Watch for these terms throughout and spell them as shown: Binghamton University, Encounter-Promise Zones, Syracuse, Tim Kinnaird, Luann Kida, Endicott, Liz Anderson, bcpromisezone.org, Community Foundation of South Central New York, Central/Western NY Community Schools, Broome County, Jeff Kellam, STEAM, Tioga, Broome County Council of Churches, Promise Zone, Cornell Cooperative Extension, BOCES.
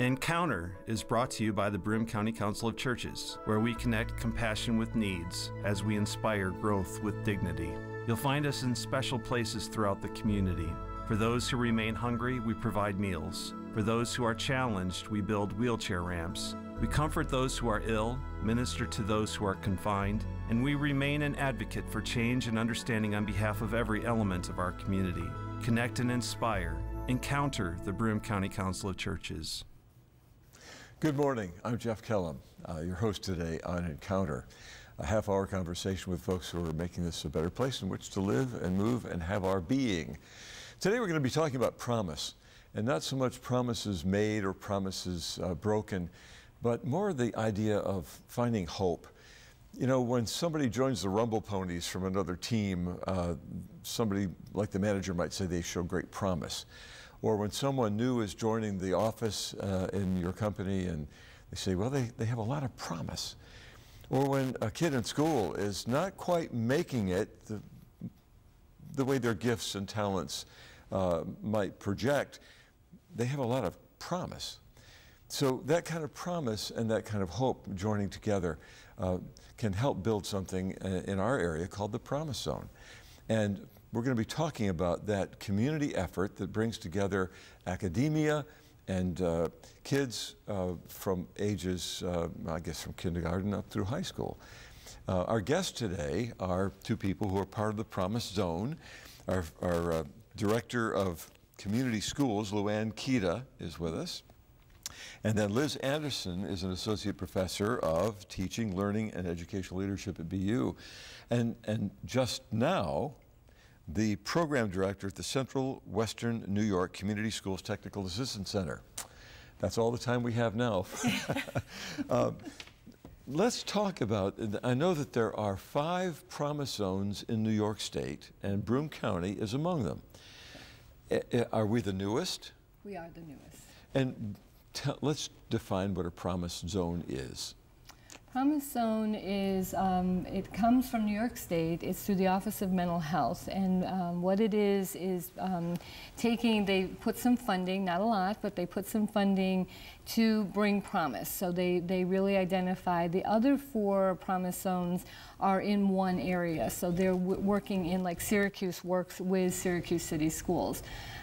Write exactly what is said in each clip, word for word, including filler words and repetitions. Encounter is brought to you by the Broome County Council of Churches, where we connect compassion with needs as we inspire growth with dignity. You'll find us in special places throughout the community. For those who remain hungry, we provide meals. For those who are challenged, we build wheelchair ramps. We comfort those who are ill, minister to those who are confined, and we remain an advocate for change and understanding on behalf of every element of our community. Connect and inspire. Encounter the Broome County Council of Churches. Good morning, I'm Jeff Kellam, uh, your host today on Encounter, a half hour conversation with folks who are making this a better place in which to live and move and have our being. Today we're going to be talking about promise, and not so much promises made or promises uh, broken, but more the idea of finding hope. You know, when somebody joins the Rumble Ponies from another team, uh, somebody like the manager might say they show great promise. Or when someone new is joining the office uh, in your company and they say, well, they, they have a lot of promise. Or when a kid in school is not quite making it the, the way their gifts and talents uh, might project, they have a lot of promise. So that kind of promise and that kind of hope joining together uh, can help build something in our area called the Promise Zone. And we're going to be talking about that community effort that brings together academia and uh, kids uh, from ages, uh, I guess, from kindergarten up through high school. Uh, our guests today are two people who are part of the Promise Zone. Our, our uh, director of community schools, Luann Kida, is with us. And then Liz Anderson is an associate professor of teaching, learning, and educational leadership at B U. And, and just now, the program director at the Central Western New York Community Schools Technical Assistance Center. That's all the time we have now. um, let's talk about, I know that there are five promise zones in New York State, and Broome County is among them. I, I, are we the newest? We are the newest. And t let's define what a promise zone is. Promise Zone is, um, it comes from New York State. It's through the Office of Mental Health. And um, what it is, is um, taking, they put some funding, not a lot, but they put some funding to bring promise. So they, they really identify. The other four Promise Zones are in one area. So they're w working in, like Syracuse works with Syracuse City Schools.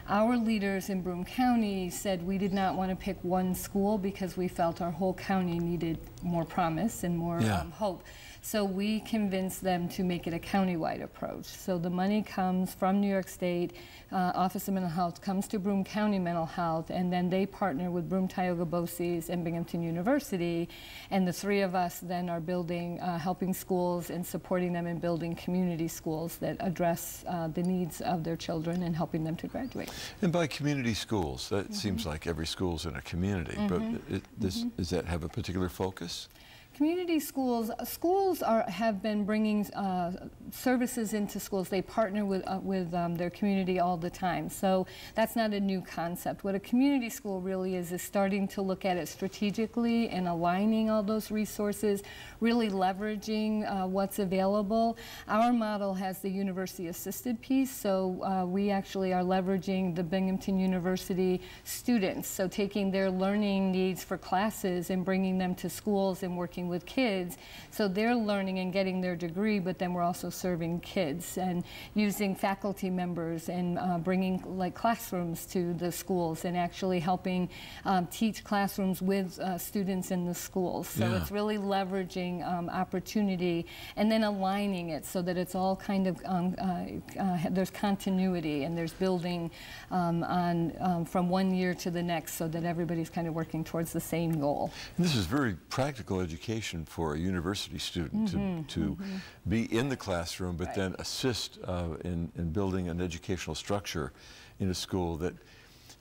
Our leaders in Broome County said we did not want to pick one school because we felt our whole county needed more promise and more yeah. um, hope. So we convinced them to make it a countywide approach. So the money comes from New York State, uh, Office of Mental Health, comes to Broome County Mental Health, and then they partner with Broome Tioga B O C E S and Binghamton University, and the three of us then are building, uh, helping schools and supporting them in building community schools that address uh, the needs of their children and helping them to graduate. And by community schools, that mm-hmm. seems like every school's in a community, mm-hmm. but it, does, mm-hmm. does that have a particular focus? Community schools, schools are, have been bringing uh, services into schools. They partner with, uh, with um, their community all the time. So that's not a new concept. What a community school really is is starting to look at it strategically and aligning all those resources, really leveraging uh, what's available. Our model has the university-assisted piece, so uh, we actually are leveraging the Binghamton University students, so taking their learning needs for classes and bringing them to schools and working with kids, so they're learning and getting their degree, but then we're also serving kids and using faculty members and uh, bringing like classrooms to the schools and actually helping um, teach classrooms with uh, students in the schools. So yeah. it's really leveraging um, opportunity and then aligning it so that it's all kind of um, uh, uh, there's continuity and there's building um, on um, from one year to the next, so that everybody's kind of working towards the same goal. And this is very practical education for a university student mm-hmm, to, to mm-hmm. be in the classroom, but right. then assist uh, in, in building an educational structure in a school that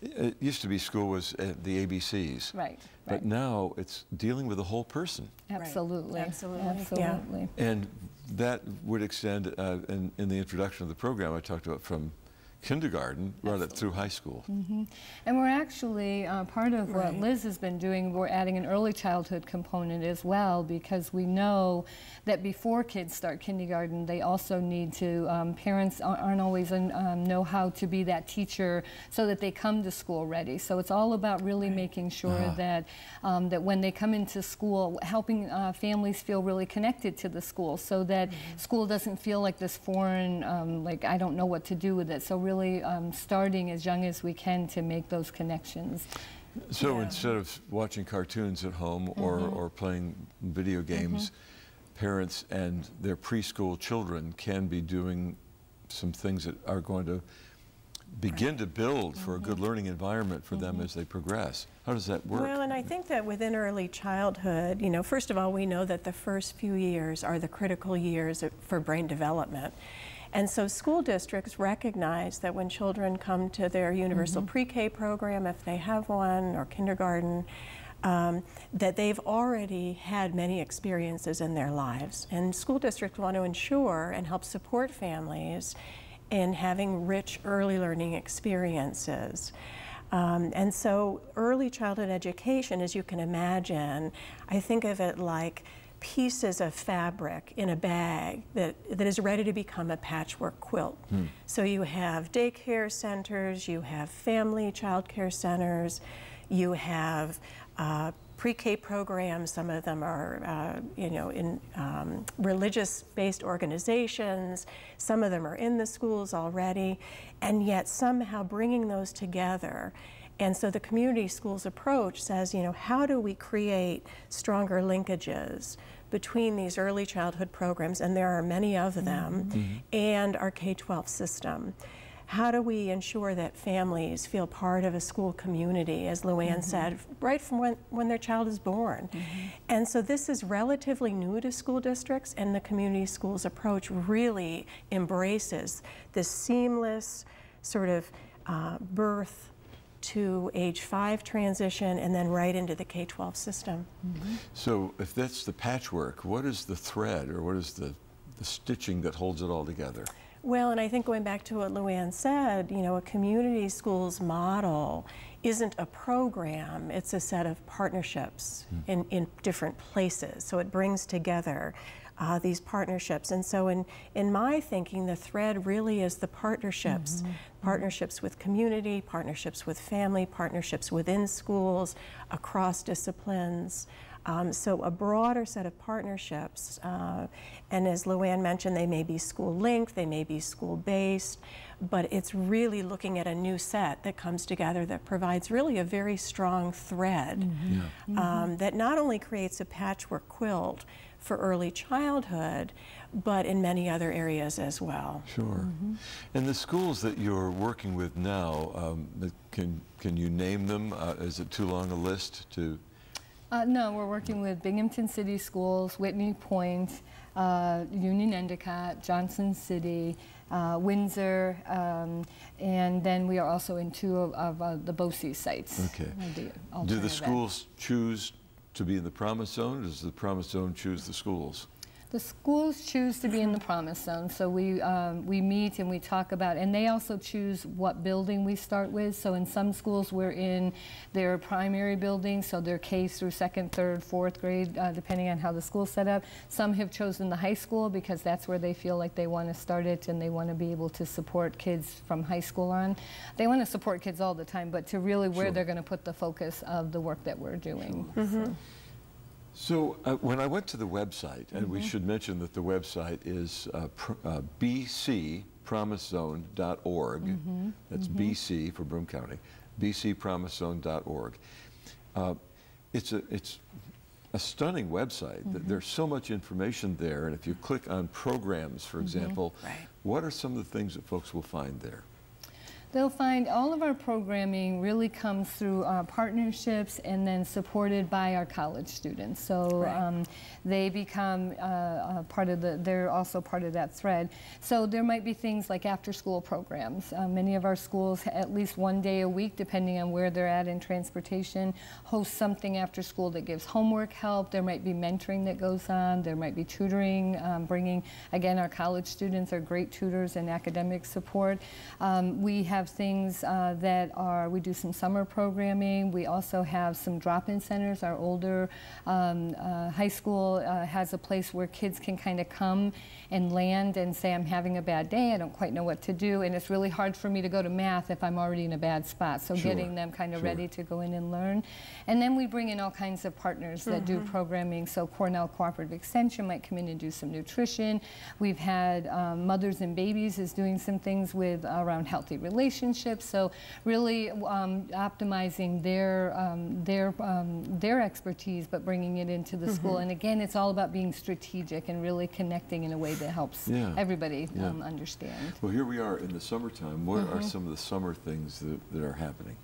it used to be school was uh, the A B Cs. Right. But right. now it's dealing with the whole person. Absolutely. Right. Absolutely. Absolutely. Yeah. And that would extend, uh, in, in the introduction of the program, I talked about from kindergarten right up through high school. Mm-hmm. And we're actually, uh, part of what right. Liz has been doing, we're adding an early childhood component as well, because we know that before kids start kindergarten, they also need to, um, parents aren't always in, um, know how to be that teacher so that they come to school ready. So it's all about really right. making sure uh-huh. that, um, that when they come into school, helping uh, families feel really connected to the school so that mm-hmm. school doesn't feel like this foreign, um, like I don't know what to do with it. So really really um, starting as young as we can to make those connections. So yeah. instead of watching cartoons at home mm-hmm. or, or playing video games, mm-hmm. parents and their preschool children can be doing some things that are going to begin right. to build for mm-hmm. a good learning environment for mm-hmm. them as they progress. How does that work? Well, and I think that within early childhood, you know, first of all, we know that the first few years are the critical years for brain development. And so school districts recognize that when children come to their universal mm-hmm. pre-K program, if they have one, or kindergarten, um, that they've already had many experiences in their lives. And school districts want to ensure and help support families in having rich early learning experiences. Um, and so early childhood education, as you can imagine, I think of it like pieces of fabric in a bag that, that is ready to become a patchwork quilt. Hmm. So you have daycare centers, you have family child care centers, you have uh, pre-K programs, some of them are uh, you know, in um, religious-based organizations, some of them are in the schools already, and yet somehow bringing those together. And so the community schools approach says, you know, how do we create stronger linkages between these early childhood programs, and there are many of them, mm-hmm. and our K twelve system? How do we ensure that families feel part of a school community, as Luann mm-hmm. said, right from when, when their child is born? Mm-hmm. And so this is relatively new to school districts, and the community schools approach really embraces this seamless sort of uh, birth to age five transition and then right into the K twelve system. Mm-hmm. So if that's the patchwork, what is the thread or what is the, the stitching that holds it all together? Well, and I think going back to what Luann said, you know, a community schools model isn't a program, it's a set of partnerships mm-hmm. in, in different places. So it brings together uh, these partnerships. And so in, in my thinking, the thread really is the partnerships, mm-hmm. partnerships with community, partnerships with family, partnerships within schools, across disciplines. Um, so a broader set of partnerships, uh, and as Luann mentioned, they may be school-linked, they may be school-based, but it's really looking at a new set that comes together that provides really a very strong thread mm-hmm. yeah. um, mm-hmm. that not only creates a patchwork quilt for early childhood, but in many other areas as well. Sure. Mm-hmm. And the schools that you're working with now, um, can, can you name them? Uh, is it too long a list to? Uh, no, we're working with Binghamton City Schools, Whitney Point, uh, Union Endicott, Johnson City, uh, Windsor, um, and then we are also in two of, of uh, the BOCES sites. Okay. The Do the schools event. choose to be in the Promise Zone, or does the Promise Zone choose the schools? The schools choose to be in the Promise Zone, so we um, we meet and we talk about, and they also choose what building we start with. So in some schools we're in their primary building, so they're K through second, third, fourth grade, uh, depending on how the school's set up. Some have chosen the high school because that's where they feel like they want to start it and they want to be able to support kids from high school on. They want to support kids all the time, but to really where sure. they're going to put the focus of the work that we're doing. Sure. Mm-hmm. So. So uh, when I went to the website, and mm-hmm. we should mention that the website is uh, pr uh, b c promise zone dot org. Mm-hmm. That's mm-hmm. B C for Broome County. b c promise zone dot org. Uh, it's a it's a stunning website. Mm-hmm. There's so much information there, and if you click on programs, for mm-hmm. example, right. what are some of the things that folks will find there? They'll find all of our programming really comes through our partnerships and then supported by our college students. So right. um, they become uh, a part of the, they're also part of that thread. So there might be things like after school programs. Uh, many of our schools, at least one day a week, depending on where they're at in transportation, host something after school that gives homework help. There might be mentoring that goes on. There might be tutoring, um, bringing, again, our college students are great tutors and academic support. Um, we have things uh, that are, we do some summer programming. We also have some drop-in centers. Our older um, uh, high school uh, has a place where kids can kind of come and land and say, I'm having a bad day, I don't quite know what to do, and it's really hard for me to go to math if I'm already in a bad spot. So sure. getting them kind of sure. ready to go in and learn. And then we bring in all kinds of partners that mm-hmm. do programming. So Cornell Cooperative Extension might come in and do some nutrition. We've had um, Mothers and Babies is doing some things with around healthy relationships. So really um, optimizing their um, their um, their expertise, but bringing it into the mm-hmm. school. And again, it's all about being strategic and really connecting in a way that helps yeah. everybody yeah. Um, understand. Well, here we are in the summertime. What mm-hmm. are some of the summer things that, that are happening?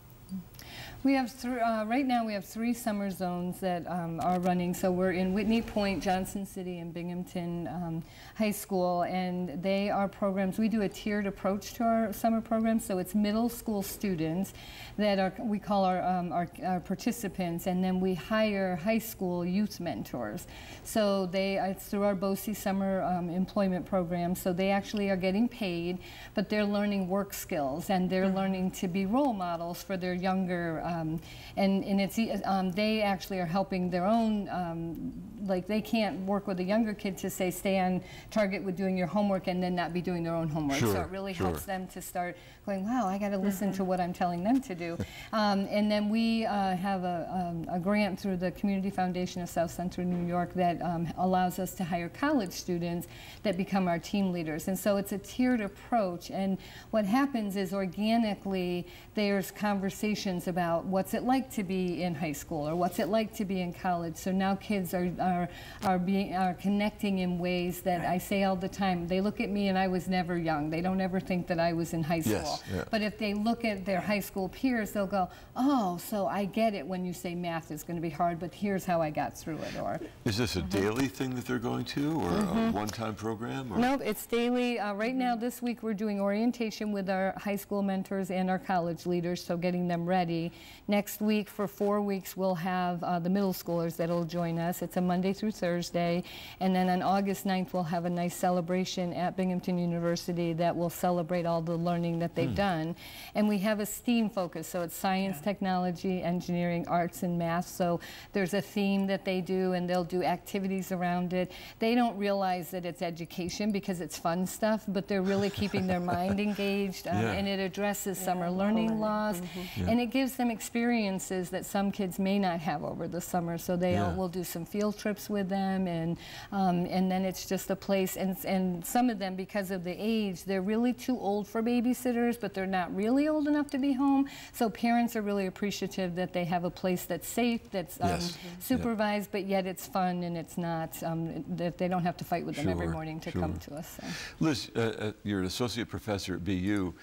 We have th uh, right now we have three summer zones that um, are running. So we're in Whitney Point, Johnson City, and Binghamton um, High School, and they are programs. We do a tiered approach to our summer programs. So it's middle school students that are we call our, um, our, our participants, and then we hire high school youth mentors. So they it's through our BOCES summer um, employment program. So they actually are getting paid, but they're learning work skills and they're mm-hmm. learning to be role models for their younger. Um, Um, and, and it's, um, they actually are helping their own, um, like they can't work with a younger kid to say stay on target with doing your homework and then not be doing their own homework. Sure, so it really sure. helps them to start going, wow, I got to listen to what I'm telling them to do. Um, and then we uh, have a, um, a grant through the Community Foundation of South Central New York that um, allows us to hire college students that become our team leaders. And so it's a tiered approach. And what happens is organically there's conversations about what's it like to be in high school, or what's it like to be in college. So now kids are are are being are connecting in ways that I say all the time. They look at me and I was never young. They don't ever think that I was in high school. Yes, yeah. But if they look at their high school peers, they'll go, oh, so I get it when you say math is going to be hard, but here's how I got through it. Or is this a mm-hmm. daily thing that they're going to, or mm-hmm. a one-time program? Or? No, it's daily. Uh, right now, this week we're doing orientation with our high school mentors and our college leaders, so getting them ready. Next week, for four weeks, we'll have uh, the middle schoolers that'll join us. It's a Monday through Thursday. And then on August ninth, we'll have a nice celebration at Binghamton University that will celebrate all the learning that they've mm. done. And we have a STEAM focus, so it's science, yeah. technology, engineering, arts, and math. So there's a theme that they do, and they'll do activities around it. They don't realize that it's education because it's fun stuff, but they're really keeping their mind engaged, um, yeah. and it addresses yeah, summer learning laws, mm-hmm. yeah. and it gives them experiences that some kids may not have over the summer, so they yeah. will do some field trips with them, and um, and then it's just a place, and, and some of them, because of the age, they're really too old for babysitters, but they're not really old enough to be home, so parents are really appreciative that they have a place that's safe, that's um, yes. supervised, yeah. but yet it's fun, and it's not, um, that they don't have to fight with sure. them every morning to sure. come to us. So. Liz, uh, uh, you're an associate professor at B U.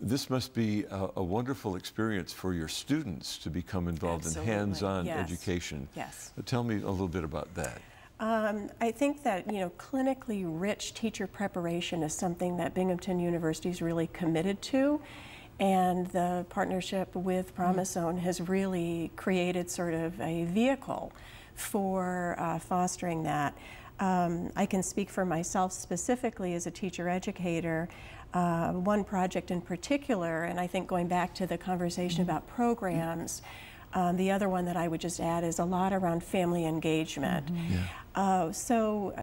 This must be a, a wonderful experience for your students to become involved Absolutely. in hands-on yes. education. Yes. Tell me a little bit about that. Um, I think that, you know, clinically rich teacher preparation is something that Binghamton University is really committed to, and the partnership with Promise Zone has really created sort of a vehicle for uh, fostering that. Um, I can speak for myself specifically as a teacher educator. Uh, one project in particular, and I think going back to the conversation mm-hmm. about programs, um, the other one that I would just add is a lot around family engagement. Mm-hmm. yeah. uh, so